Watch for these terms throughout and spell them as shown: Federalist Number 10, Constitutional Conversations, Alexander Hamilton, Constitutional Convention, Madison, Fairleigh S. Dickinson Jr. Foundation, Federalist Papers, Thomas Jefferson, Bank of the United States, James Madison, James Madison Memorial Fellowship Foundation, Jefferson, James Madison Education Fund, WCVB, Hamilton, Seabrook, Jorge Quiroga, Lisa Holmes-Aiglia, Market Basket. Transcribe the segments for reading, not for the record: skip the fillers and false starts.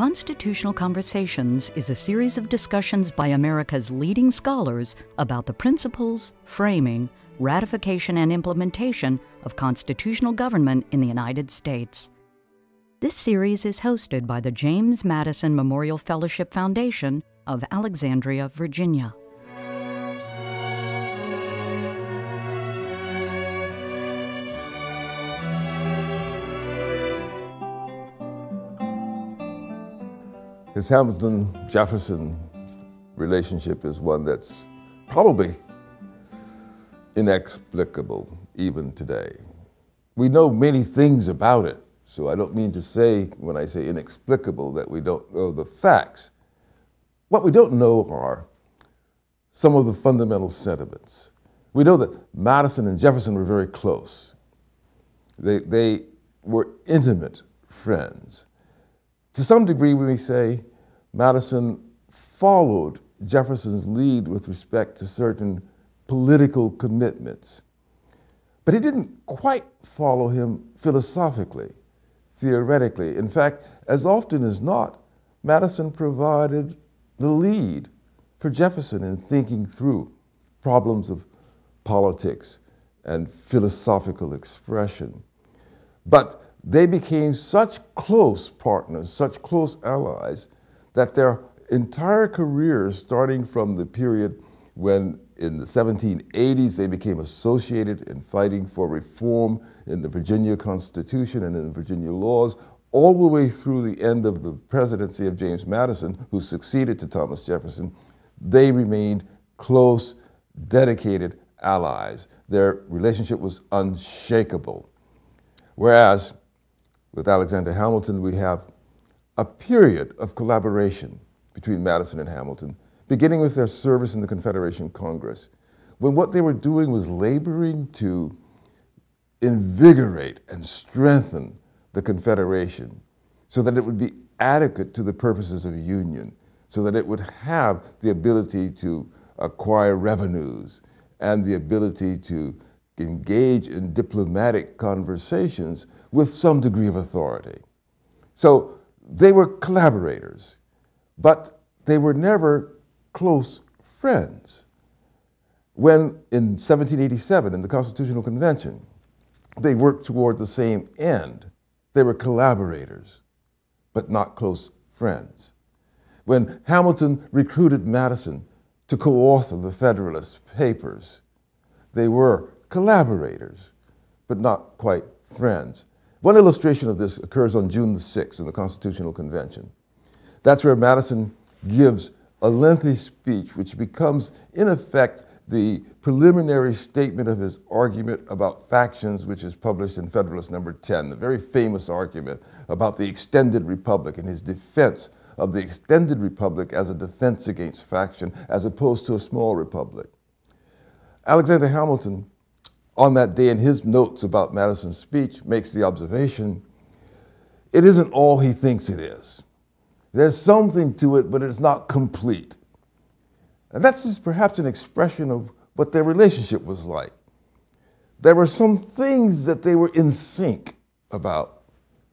Constitutional Conversations is a series of discussions by America's leading scholars about the principles, framing, ratification, and implementation of constitutional government in the United States. This series is hosted by the James Madison Memorial Fellowship Foundation of Alexandria, Virginia. This Hamilton-Jefferson relationship is one that's probably inexplicable even today. We know many things about it, so I don't mean to say, when I say inexplicable, that we don't know the facts. What we don't know are some of the fundamental sentiments. We know that Madison and Jefferson were very close. They were intimate friends. To some degree, we may say Madison followed Jefferson's lead with respect to certain political commitments. But he didn't quite follow him philosophically, theoretically. In fact, as often as not, Madison provided the lead for Jefferson in thinking through problems of politics and philosophical expression. But they became such close partners, such close allies, that their entire careers, starting from the period when in the 1780s they became associated in fighting for reform in the Virginia Constitution and in the Virginia laws, all the way through the end of the presidency of James Madison, who succeeded to Thomas Jefferson, they remained close, dedicated allies. Their relationship was unshakable. Whereas, with Alexander Hamilton, we have a period of collaboration between Madison and Hamilton, beginning with their service in the Confederation Congress, when what they were doing was laboring to invigorate and strengthen the Confederation so that it would be adequate to the purposes of union, so that it would have the ability to acquire revenues and the ability to engage in diplomatic conversations with some degree of authority. So they were collaborators, but they were never close friends. When in 1787, in the Constitutional Convention, they worked toward the same end. They were collaborators, but not close friends. When Hamilton recruited Madison to co-author the Federalist Papers, they were collaborators, but not quite friends. One illustration of this occurs on June the 6th in the Constitutional Convention. That's where Madison gives a lengthy speech which becomes, in effect, the preliminary statement of his argument about factions, which is published in Federalist Number 10, the very famous argument about the extended republic and his defense of the extended republic as a defense against faction as opposed to a small republic. Alexander Hamilton, on that day in his notes about Madison's speech, makes the observation, it isn't all he thinks it is. There's something to it, but it's not complete. And that's perhaps an expression of what their relationship was like. There were some things that they were in sync about,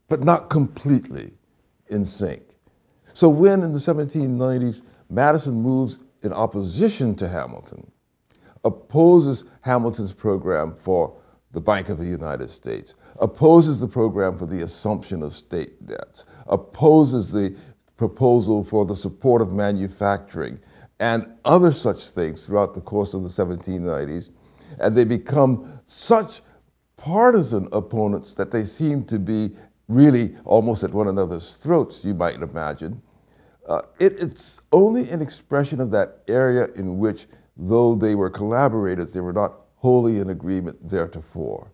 but not completely in sync. So when in the 1790s, Madison moves in opposition to Hamilton, opposes Hamilton's program for the Bank of the United States, opposes the program for the assumption of state debts, opposes the proposal for the support of manufacturing, and other such things throughout the course of the 1790s, and they become such partisan opponents that they seem to be really almost at one another's throats, you might imagine. It's only an expression of that area in which, though they were collaborators, they were not wholly in agreement theretofore,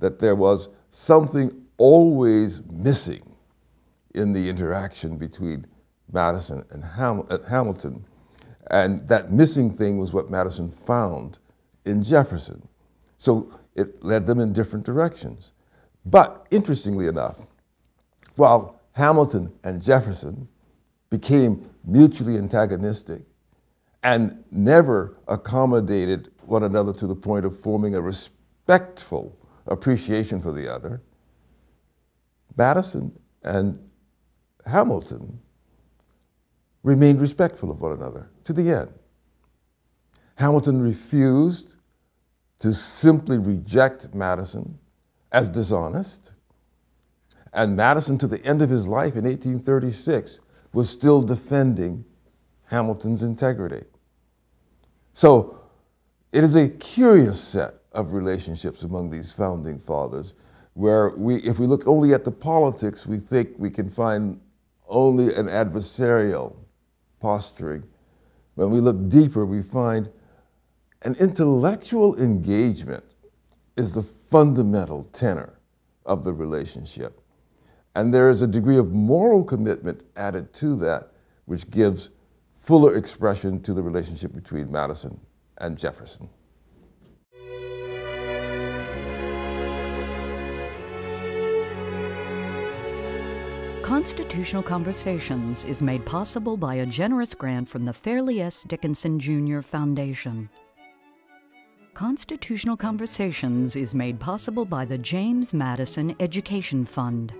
that there was something always missing in the interaction between Madison and Hamilton, and that missing thing was what Madison found in Jefferson. So it led them in different directions. But interestingly enough, while Hamilton and Jefferson became mutually antagonistic and never accommodated one another to the point of forming a respectful appreciation for the other, Madison and Hamilton remained respectful of one another to the end. Hamilton refused to simply reject Madison as dishonest, and Madison, to the end of his life in 1836, was still defending Hamilton's integrity. So it is a curious set of relationships among these founding fathers, where if we look only at the politics, we think we can find only an adversarial posturing. When we look deeper, we find an intellectual engagement is the fundamental tenor of the relationship. And there is a degree of moral commitment added to that, which gives fuller expression to the relationship between Madison and Jefferson. Constitutional Conversations is made possible by a generous grant from the Fairleigh S. Dickinson Jr. Foundation. Constitutional Conversations is made possible by the James Madison Education Fund.